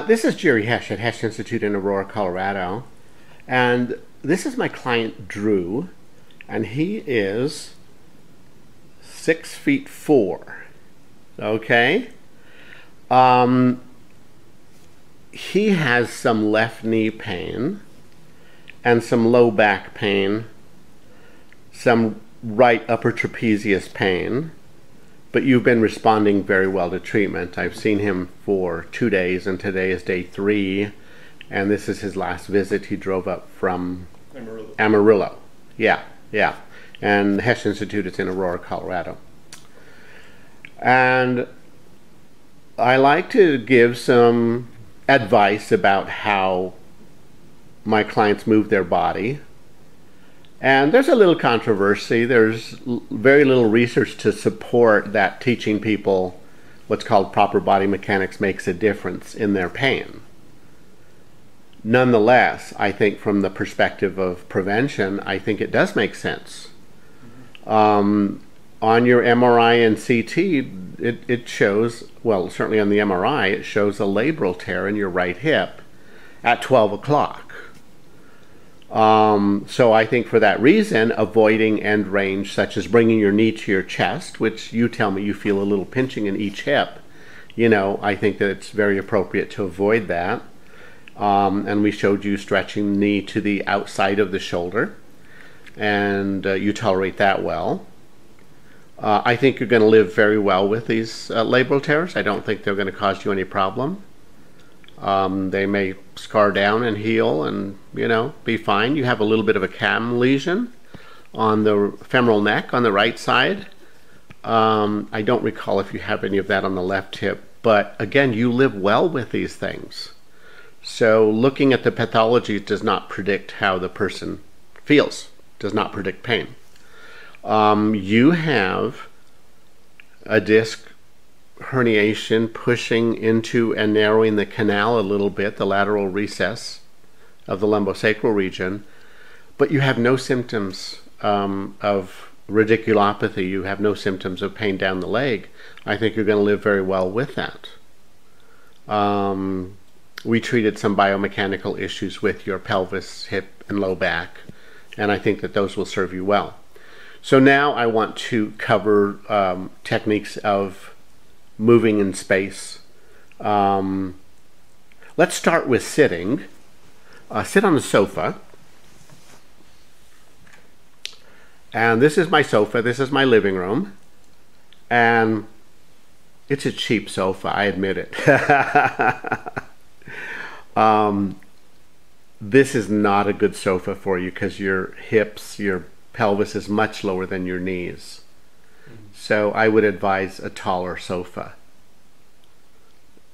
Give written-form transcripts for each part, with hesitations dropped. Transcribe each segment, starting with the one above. This is Jerry Hesch at Hesch Institute in Aurora, Colorado. And this is my client, Drew. And he is 6'4". Okay? He has some left knee pain and some low back pain, some right upper trapezius pain, but you've been responding very well to treatment. I've seen him for 2 days, and today is day 3, and this is his last visit. He drove up from Amarillo. Yeah. And Hesch Institute is in Aurora, Colorado. And I like to give some advice about how my clients move their body. And there's a little controversy. There's very little research to support that teaching people what's called proper body mechanics makes a difference in their pain. Nonetheless, I think from the perspective of prevention, I think it does make sense. On your MRI and CT, it shows, well, certainly on the MRI, it shows a labral tear in your right hip at 12 o'clock. So I think for that reason, avoiding end range, such as bringing your knee to your chest, which you tell me you feel a little pinching in each hip, you know, I think that it's very appropriate to avoid that. And we showed you stretching the knee to the outside of the shoulder, and you tolerate that well. I think you're going to live very well with these labral tears. I don't think they're going to cause you any problem. They may scar down and heal and, you know, be fine. You have a little bit of a cam lesion on the femoral neck on the right side. I don't recall if you have any of that on the left hip, but again, you live well with these things. So looking at the pathology does not predict how the person feels, does not predict pain. You have a disc herniation pushing into and narrowing the canal a little bit, the lateral recess of the lumbosacral region, but you have no symptoms of radiculopathy. You have no symptoms of pain down the leg. I think you're going to live very well with that. We treated some biomechanical issues with your pelvis, hip, and low back, and I think that those will serve you well. So now I want to cover techniques of moving in space. Let's start with sitting. Sit on the sofa. And this is my sofa. This is my living room. And it's a cheap sofa, I admit it. This is not a good sofa for you because your hips, your pelvis is much lower than your knees. So I would advise a taller sofa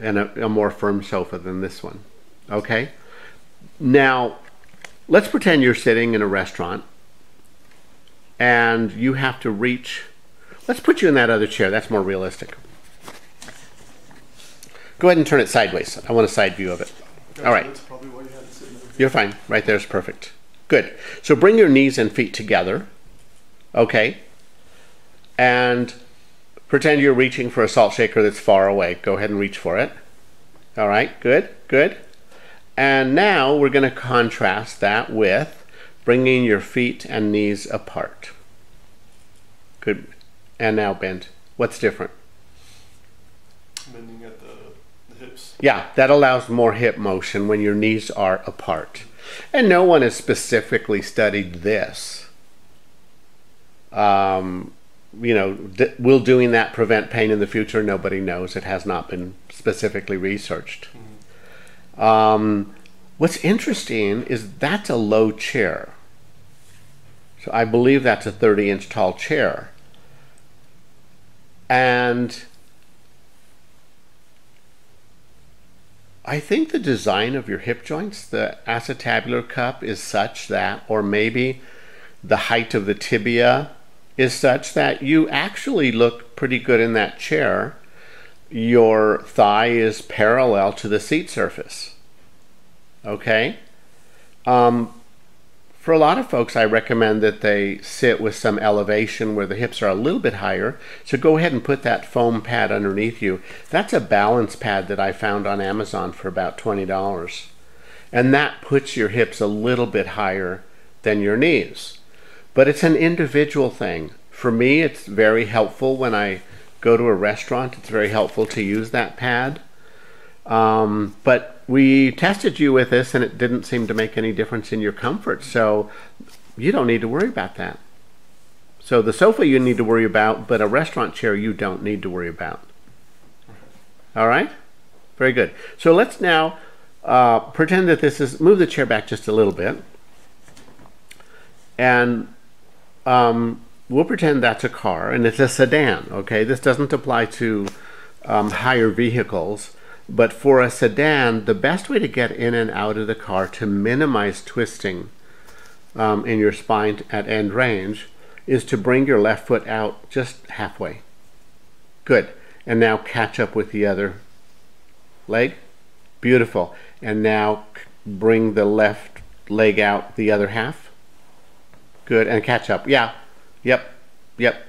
and a more firm sofa than this one. Okay? Now, let's pretend you're sitting in a restaurant and you have to reach. Let's put you in that other chair. That's more realistic. Go ahead and turn it sideways. I want a side view of it. All right. That's probably why you had to sit in the chair. You're fine. Right there is perfect. Good. So bring your knees and feet together. Okay. And pretend you're reaching for a salt shaker that's far away. Go ahead and reach for it. All right. Good. Good. And now we're going to contrast that with bringing your feet and knees apart. Good. And now bend. What's different? Bending at the hips. Yeah, that allows more hip motion when your knees are apart. And no one has specifically studied this. You know, will doing that prevent pain in the future? Nobody knows. It has not been specifically researched. Mm-hmm. What's interesting is that's a low chair. So I believe that's a 30-inch tall chair. And I think the design of your hip joints, the acetabular cup, is such that, or maybe the height of the tibia is such that you actually look pretty good in that chair. Your thigh is parallel to the seat surface. Okay? For a lot of folks, I recommend that they sit with some elevation where the hips are a little bit higher. So go ahead and put that foam pad underneath you. That's a balance pad that I found on Amazon for about $20. And that puts your hips a little bit higher than your knees. But it's an individual thing. For me, it's very helpful when I go to a restaurant. It's very helpful to use that pad. But we tested you with this and it didn't seem to make any difference in your comfort, so you don't need to worry about that. So the sofa you need to worry about, but a restaurant chair you don't need to worry about. All right? Very good. So let's now pretend that this is, move the chair back just a little bit, and we'll pretend that's a car, and it's a sedan, okay? This doesn't apply to higher vehicles. But for a sedan, the best way to get in and out of the car to minimize twisting in your spine at end range is to bring your left foot out just halfway. Good. And now catch up with the other leg. Beautiful. And now bring the left leg out the other half. Good. And catch up. Yeah. Yep.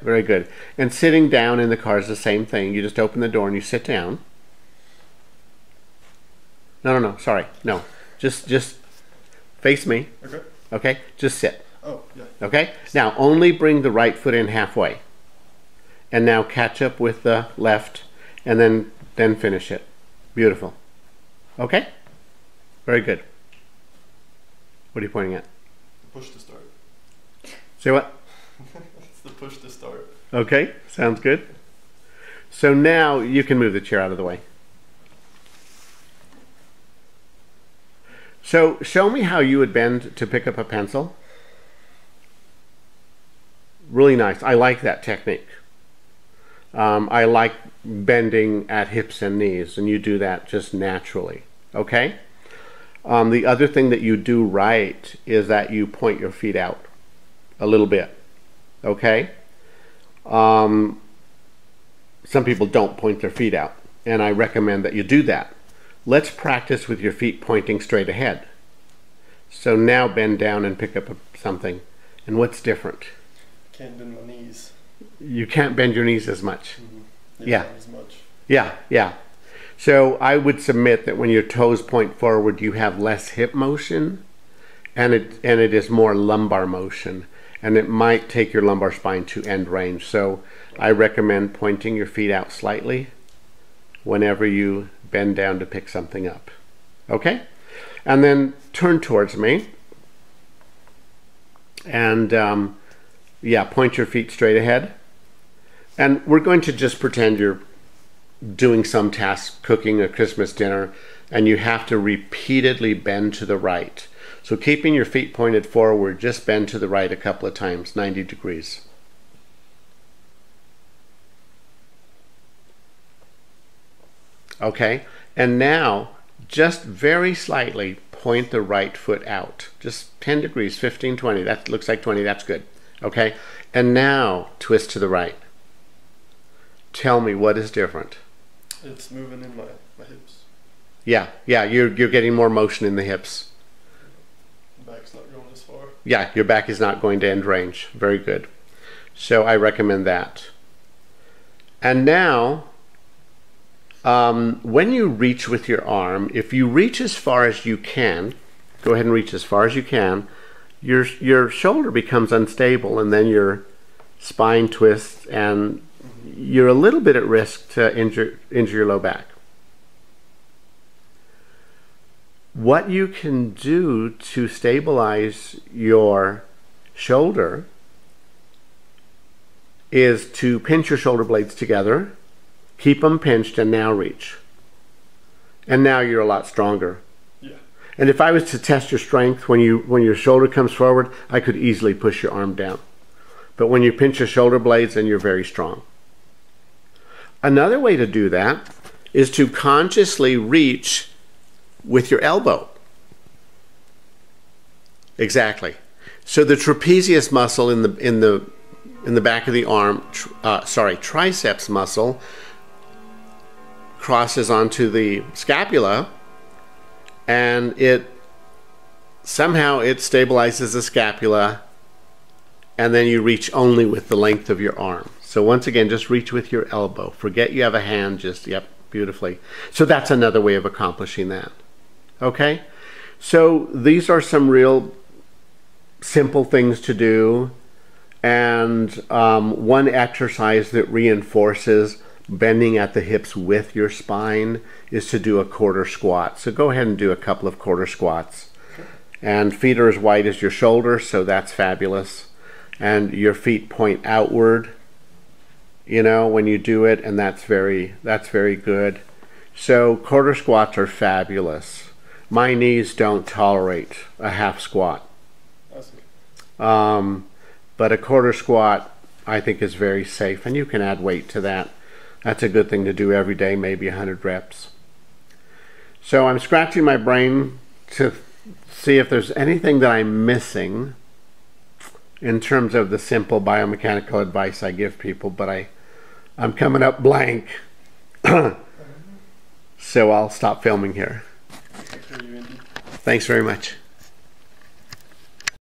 Very good. And sitting down in the car is the same thing. You just open the door and you sit down. No. Sorry. No. Just face me. Okay. Okay? Just sit. Oh, yeah. Okay? Now, only bring the right foot in halfway. And now catch up with the left and then finish it. Beautiful. Okay? Very good. What are you pointing at? Push to start. Say what? It's the push to start. Okay. Sounds good. So now you can move the chair out of the way. So show me how you would bend to pick up a pencil. Really nice. I like that technique. I like bending at hips and knees, and you do that just naturally. Okay? The other thing that you do right is that you point your feet out a little bit. Okay? Some people don't point their feet out, and I recommend that you do that. Let's practice with your feet pointing straight ahead. So now bend down and pick up something. And what's different? I can't bend my knees. You can't bend your knees as much. Mm-hmm. Yeah. Not as much. Yeah. So I would submit that when your toes point forward, you have less hip motion, and it is more lumbar motion, and it might take your lumbar spine to end range. So I recommend pointing your feet out slightly whenever you bend down to pick something up. Okay? And then turn towards me. And point your feet straight ahead. And we're going to just pretend you're doing some task, cooking a Christmas dinner, and you have to repeatedly bend to the right. So keeping your feet pointed forward, just bend to the right a couple of times, 90 degrees. Okay, and now just very slightly point the right foot out. Just 10 degrees, 15, 20. That looks like 20. That's good. Okay, and now twist to the right. Tell me what is different. It's moving in my hips. Yeah, you're getting more motion in the hips. The back's not going as far. Yeah, your back is not going to end range. Very good. So I recommend that. And now... when you reach with your arm, if you reach as far as you can, go ahead and reach as far as you can, your shoulder becomes unstable, and then your spine twists, and you're a little bit at risk to injure your low back. What you can do to stabilize your shoulder is to pinch your shoulder blades together. Keep them pinched and now reach. And now you're a lot stronger. Yeah. And if I was to test your strength, when your shoulder comes forward, I could easily push your arm down. But when you pinch your shoulder blades, then you're very strong. Another way to do that is to consciously reach with your elbow. Exactly. So the trapezius muscle in the back of the arm, triceps muscle, crosses onto the scapula, and it somehow it stabilizes the scapula, and then you reach only with the length of your arm. So once again, just reach with your elbow. Forget you have a hand, just, yep, beautifully. So that's another way of accomplishing that. Okay? So these are some real simple things to do, and one exercise that reinforces bending at the hips with your spine is to do a quarter squat. So go ahead and do a couple of quarter squats. And feet are as wide as your shoulders, so that's fabulous. And your feet point outward, you know, when you do it, and that's very good. So quarter squats are fabulous. My knees don't tolerate a half squat. But a quarter squat, I think, is very safe, and you can add weight to that. That's a good thing to do every day, maybe 100 reps. So I'm scratching my brain to see if there's anything that I'm missing in terms of the simple biomechanical advice I give people, but I'm coming up blank. So I'll stop filming here. Thanks very much.